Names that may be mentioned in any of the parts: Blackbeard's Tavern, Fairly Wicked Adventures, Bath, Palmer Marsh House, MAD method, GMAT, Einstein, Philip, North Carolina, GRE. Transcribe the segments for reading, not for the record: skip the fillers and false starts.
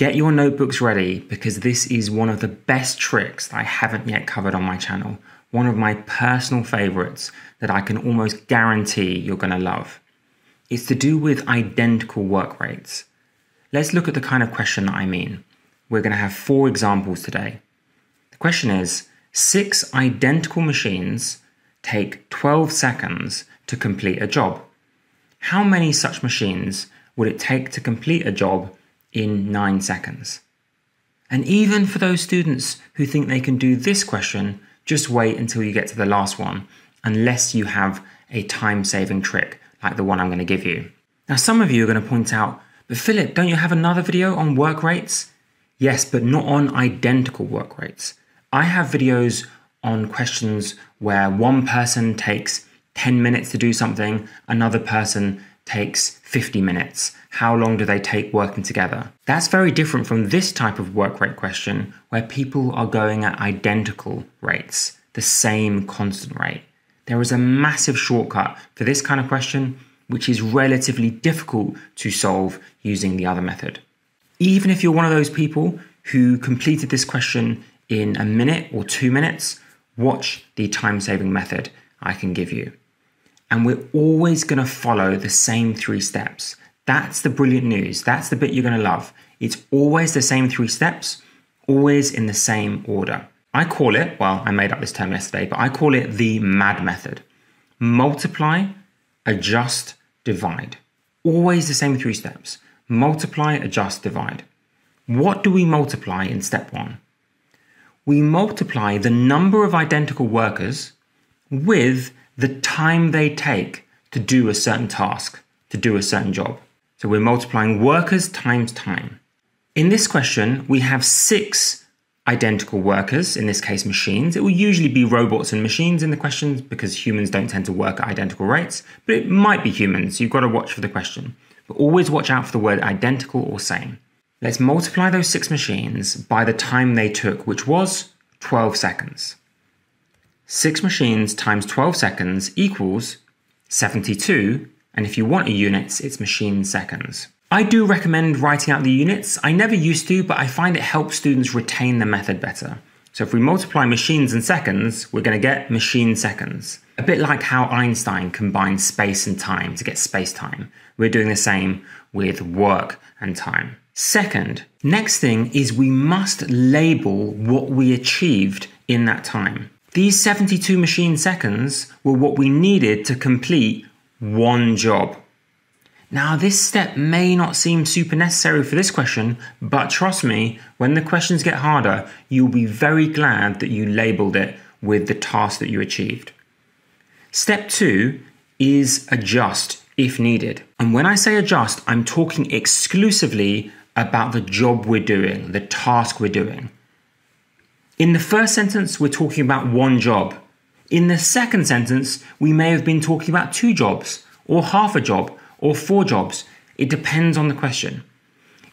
Get your notebooks ready because this is one of the best tricks that I haven't yet covered on my channel. One of my personal favorites that I can almost guarantee you're going to love. It's to do with identical work rates. Let's look at the kind of question that I mean. We're going to have 4 examples today. The question is, 6 identical machines take 12 seconds to complete a job. How many such machines would it take to complete a job in 9 seconds? And even for those students who think they can do this question, just wait until you get to the last one, unless you have a time-saving trick like the one I'm going to give you. Now, some of you are going to point out, but Philip, don't you have another video on work rates? Yes, but not on identical work rates. I have videos on questions where one person takes 10 minutes to do something, another person takes 50 minutes. How long do they take working together? That's very different from this type of work rate question where people are going at identical rates, the same constant rate. There is a massive shortcut for this kind of question, which is relatively difficult to solve using the other method. Even if you're one of those people who completed this question in a minute or 2 minutes, watch the time-saving method I can give you. And we're always going to follow the same 3 steps. That's the brilliant news. That's the bit you're going to love. It's always the same 3 steps, always in the same order. I call it, well, I made up this term yesterday, but I call it the MAD method. Multiply, adjust, divide. Always the same 3 steps. Multiply, adjust, divide. What do we multiply in step 1? We multiply the number of identical workers with the time they take to do a certain task, to do a certain job. So we're multiplying workers times time. In this question, we have 6 identical workers, in this case machines. It will usually be robots and machines in the questions because humans don't tend to work at identical rates, but it might be humans, so you've got to watch for the question. But always watch out for the word identical or same. Let's multiply those 6 machines by the time they took, which was 12 seconds. 6 machines times 12 seconds equals 72, and if you want a units, it's machine seconds. I do recommend writing out the units. I never used to, but I find it helps students retain the method better. So if we multiply machines and seconds, we're going to get machine seconds. A bit like how Einstein combined space and time to get space-time. We're doing the same with work and time. Second, next thing is we must label what we achieved in that time. These 72 machine seconds were what we needed to complete one job. Now, this step may not seem super necessary for this question, but trust me, when the questions get harder, you'll be very glad that you labeled it with the task that you achieved. Step 2 is adjust if needed. And when I say adjust, I'm talking exclusively about the job we're doing, the task we're doing. In the first sentence, we're talking about one job. In the second sentence, we may have been talking about 2 jobs, or half a job, or 4 jobs. It depends on the question.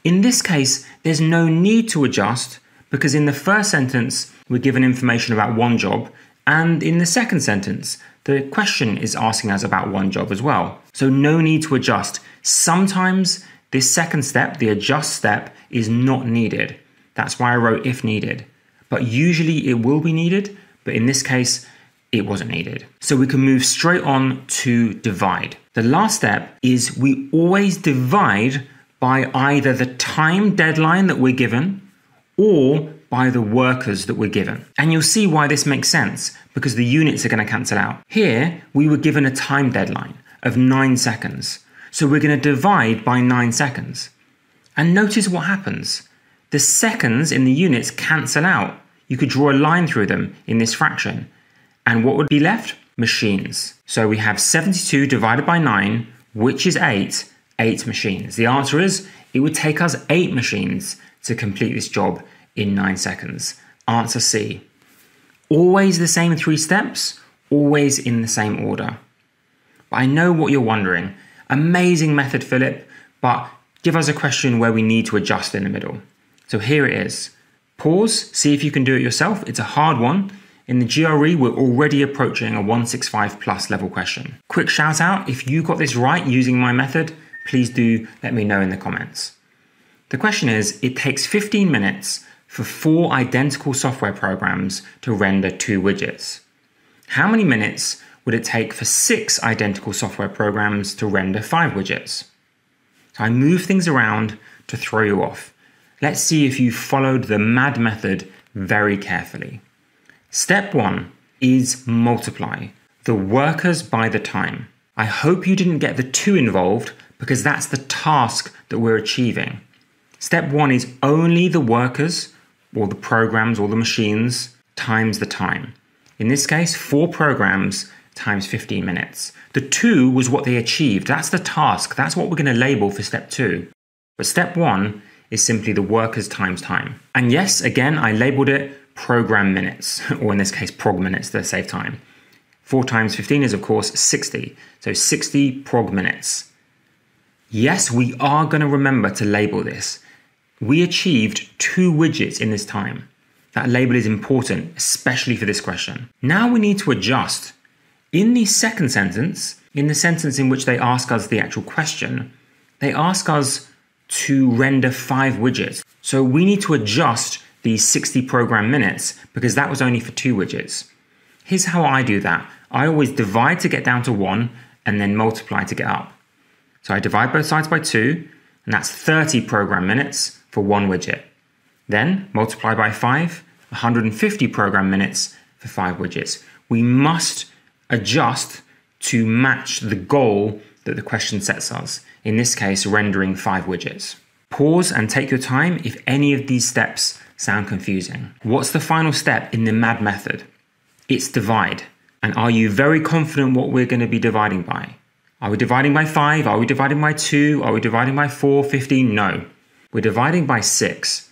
In this case, there's no need to adjust because in the first sentence, we're given information about one job. And in the second sentence, the question is asking us about one job as well. So no need to adjust. Sometimes this second step, the adjust step, is not needed. That's why I wrote if needed. But usually it will be needed, but in this case, it wasn't needed. So we can move straight on to divide. The last step is we always divide by either the time deadline that we're given or by the workers that we're given. And you'll see why this makes sense, because the units are going to cancel out. Here, we were given a time deadline of 9 seconds. So we're going to divide by 9 seconds. And notice what happens. The seconds in the units cancel out. You could draw a line through them in this fraction. And what would be left? Machines. So we have 72 divided by 9, which is 8, 8 machines. The answer is it would take us 8 machines to complete this job in 9 seconds. Answer C. Always the same 3 steps, always in the same order. But I know what you're wondering. Amazing method, Philip, but give us a question where we need to adjust in the middle. So here it is. Pause, see if you can do it yourself. It's a hard one. In the GRE, we're already approaching a 165 plus level question. Quick shout out, if you got this right using my method, please do let me know in the comments. The question is, it takes 15 minutes for 4 identical software programs to render 2 widgets. How many minutes would it take for 6 identical software programs to render 5 widgets? So I move things around to throw you off. Let's see if you followed the MAD method very carefully. Step 1 is multiply the workers by the time. I hope you didn't get the 2 involved because that's the task that we're achieving. Step 1 is only the workers, or the programs, or the machines, times the time. In this case, 4 programs times 15 minutes. The 2 was what they achieved. That's the task. That's what we're going to label for step 2. But step 1 is simply the workers times time. And yes, again, I labeled it program minutes, or in this case, prog minutes to save time. 4 times 15 is, of course, 60. So 60 prog minutes. Yes, we are going to remember to label this. We achieved 2 widgets in this time. That label is important, especially for this question. Now we need to adjust. In the second sentence, in the sentence in which they ask us the actual question, they ask us to render 5 widgets. So we need to adjust these 60 program minutes because that was only for 2 widgets. Here's how I do that. I always divide to get down to 1 and then multiply to get up. So I divide both sides by 2, and that's 30 program minutes for 1 widget. Then multiply by 5, 150 program minutes for 5 widgets. We must adjust to match the goal that the question sets us. In this case, rendering 5 widgets. Pause and take your time if any of these steps sound confusing. What's the final step in the MAD method? It's divide. And are you very confident what we're going to be dividing by? Are we dividing by 5? Are we dividing by 2? Are we dividing by 4? 15? No. We're dividing by 6.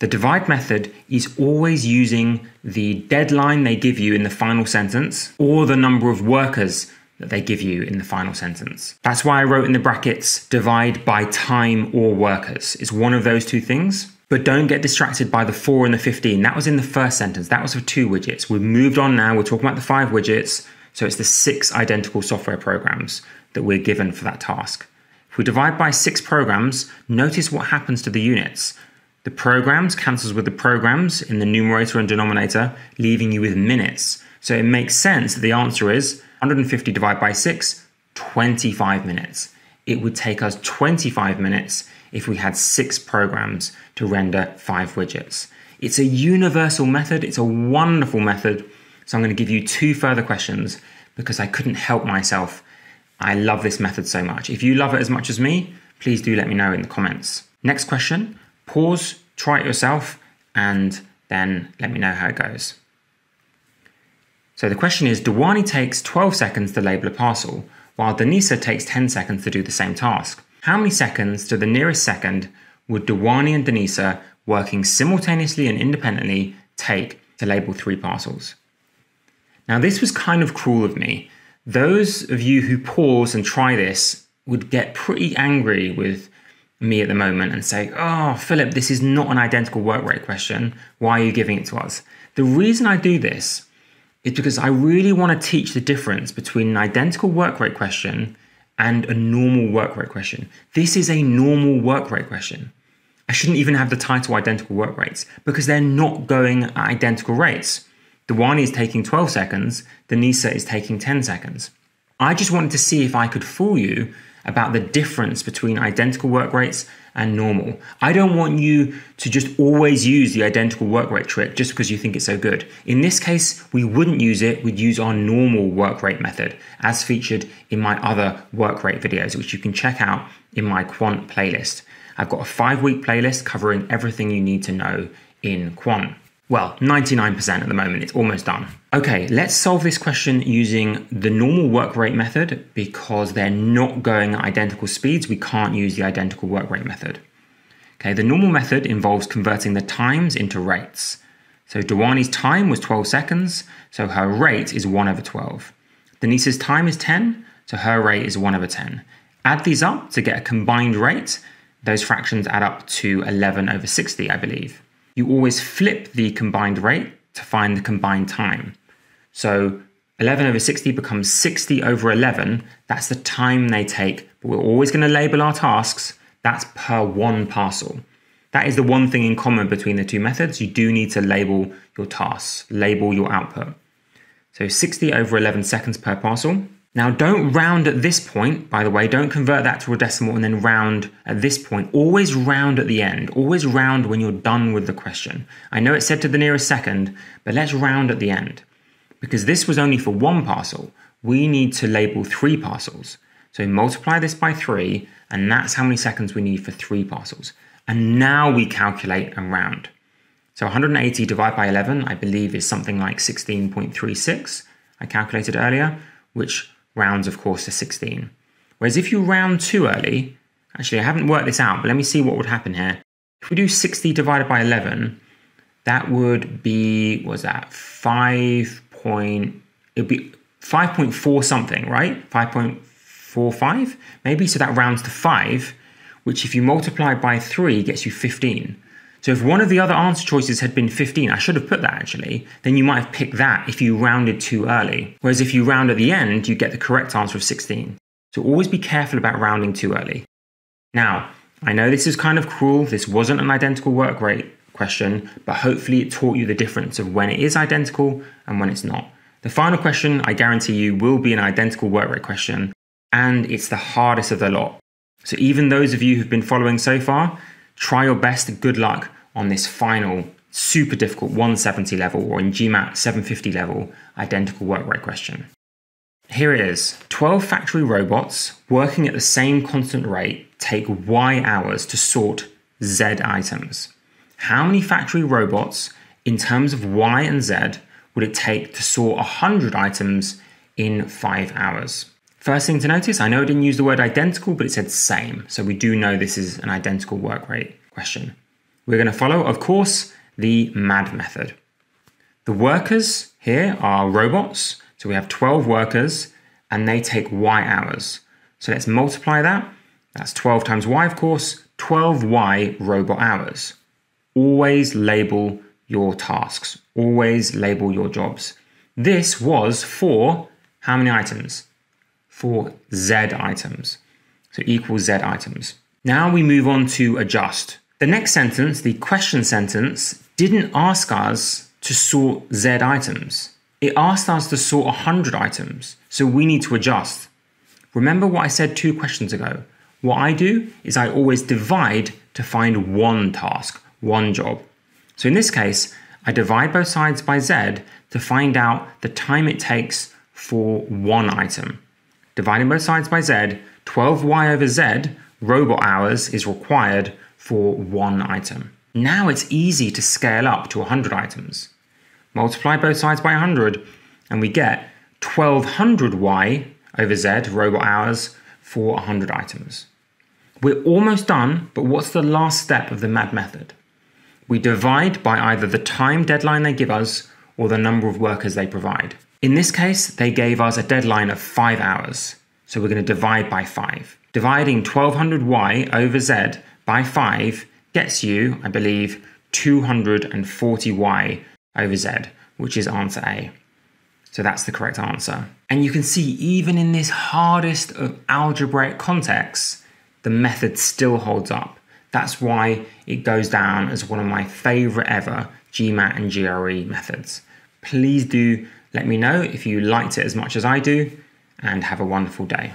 The divide method is always using the deadline they give you in the final sentence or the number of workers that they give you in the final sentence. That's why I wrote in the brackets, divide by time or workers. It's one of those 2 things, but don't get distracted by the 4 and the 15. That was in the first sentence. That was for 2 widgets. We've moved on now. We're talking about the 5 widgets. So it's the 6 identical software programs that we're given for that task. If we divide by 6 programs, notice what happens to the units. The programs cancels with the programs in the numerator and denominator, leaving you with minutes. So it makes sense that the answer is 150 divided by 6, 25 minutes. It would take us 25 minutes if we had 6 programs to render 5 widgets. It's a universal method. It's a wonderful method. So I'm going to give you 2 further questions because I couldn't help myself. I love this method so much. If you love it as much as me, please do let me know in the comments. Next question, pause, try it yourself, and then let me know how it goes. So the question is, Dewani takes 12 seconds to label a parcel, while Denisa takes 10 seconds to do the same task. How many seconds to the nearest second would Dewani and Denisa, working simultaneously and independently, take to label 3 parcels? Now, this was kind of cruel of me. Those of you who pause and try this would get pretty angry with me at the moment and say, oh, Philip, this is not an identical work rate question. Why are you giving it to us? The reason I do this is because I really want to teach the difference between an identical work rate question and a normal work rate question. This is a normal work rate question. I shouldn't even have the title identical work rates because they're not going at identical rates. Dewani is taking 12 seconds, Denisa is taking 10 seconds. I just wanted to see if I could fool you about the difference between identical work rates and normal. I don't want you to just always use the identical work rate trick just because you think it's so good. In this case, we wouldn't use it, we'd use our normal work rate method as featured in my other work rate videos, which you can check out in my quant playlist. I've got a 5-week playlist covering everything you need to know in quant. Well, 99% at the moment, it's almost done. Okay, let's solve this question using the normal work rate method because they're not going at identical speeds. We can't use the identical work rate method. Okay, the normal method involves converting the times into rates. So Dewani's time was 12 seconds, so her rate is 1 over 12. Denisa's time is 10, so her rate is 1 over 10. Add these up to get a combined rate. Those fractions add up to 11 over 60, I believe. You always flip the combined rate to find the combined time. So 11 over 60 becomes 60 over 11. That's the time they take. But we're always going to label our tasks That's per one parcel. That is the one thing in common between the two methods. You do need to label your tasks, label your output. So 60 over 11 seconds per parcel. Now don't round at this point, by the way, don't convert that to a decimal and then round at this point. Always round at the end, always round when you're done with the question. I know it's said to the nearest second, but let's round at the end. Because this was only for one parcel, we need to label three parcels. So multiply this by 3, and that's how many seconds we need for 3 parcels. And now we calculate and round. So 180 divided by 11, I believe, is something like 16.36, I calculated earlier, which rounds, of course, to 16. Whereas if you round too early, actually, I haven't worked this out, but let me see what would happen here. If we do 60 divided by 11, that would be, what was that, 5.4 something, right? 5.45 maybe, so that rounds to 5, which if you multiply by 3 gets you 15. So if one of the other answer choices had been 15, I should have put that actually, then you might have picked that if you rounded too early. Whereas if you round at the end, you get the correct answer of 16. So always be careful about rounding too early. Now, I know this is kind of cruel, this wasn't an identical work rate question, but hopefully it taught you the difference of when it is identical and when it's not. The final question, I guarantee you, will be an identical work rate question, and it's the hardest of the lot. So even those of you who've been following so far, try your best. Good luck on this final super difficult 170 level, or in GMAT 750 level, identical work rate question. Here it is. 12 factory robots working at the same constant rate take Y hours to sort Z items. How many factory robots in terms of Y and Z would it take to sort 100 items in 5 hours? First thing to notice, I know I didn't use the word identical, but it said same. So we do know this is an identical work rate question. We're going to follow, of course, the MAD method. The workers here are robots. So we have 12 workers and they take Y hours. So let's multiply that. That's 12 times Y, of course, 12Y robot hours. Always label your tasks. Always label your jobs. This was for how many items? For Z items, so equals Z items. Now we move on to adjust. The next sentence, the question sentence, didn't ask us to sort Z items. It asked us to sort 100 items, so we need to adjust. Remember what I said 2 questions ago. What I do is I always divide to find one task, one job. So in this case, I divide both sides by Z to find out the time it takes for one item. Dividing both sides by Z, 12Y over Z robot hours is required for one item. Now it's easy to scale up to 100 items. Multiply both sides by 100 and we get 1200Y over Z robot hours for 100 items. We're almost done, but what's the last step of the MAD method? We divide by either the time deadline they give us or the number of workers they provide. In this case, they gave us a deadline of 5 hours, so we're going to divide by 5. Dividing 1200Y over Z by 5 gets you, I believe, 240Y over Z, which is answer A. So that's the correct answer. And you can see, even in this hardest of algebraic contexts, the method still holds up. That's why it goes down as one of my favorite ever GMAT and GRE methods. Please do let me know if you liked it as much as I do, and have a wonderful day.